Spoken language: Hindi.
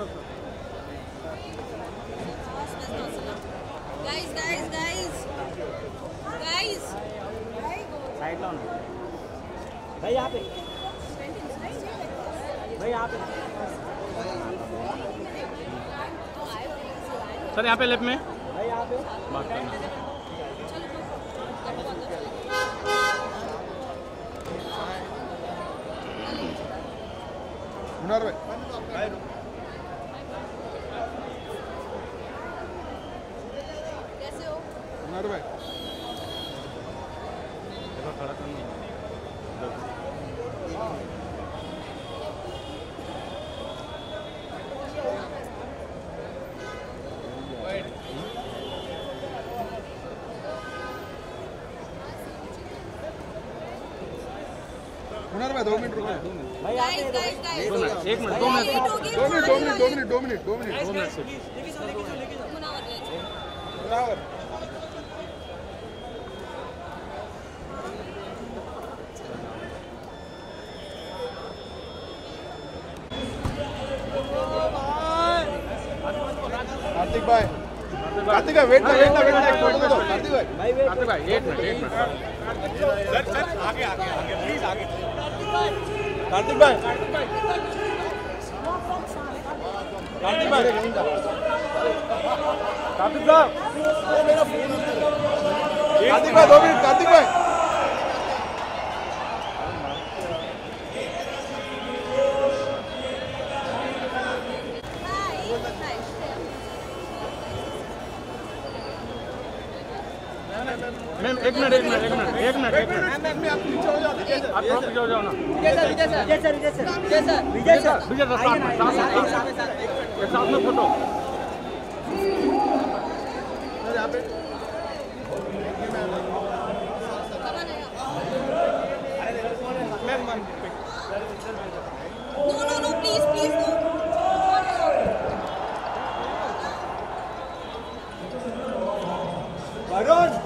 भाई यहाँ पे सर यहाँ पे लेफ्ट में बात करना कैसे हो मुनव्वर भाई? देखो खड़ा कर मुनव्वर भाई 2 मिनट रुको कार्तिक भाई कार्तिक भाई कार्तिक भाई कार्तिक साहब कार्तिक भाई 2 मिनट कार्तिक भाई मैम एक मिनट आप पीछे हो जाओ ना विजय सर साथ में फोटो सर यहाँ पे प्लीज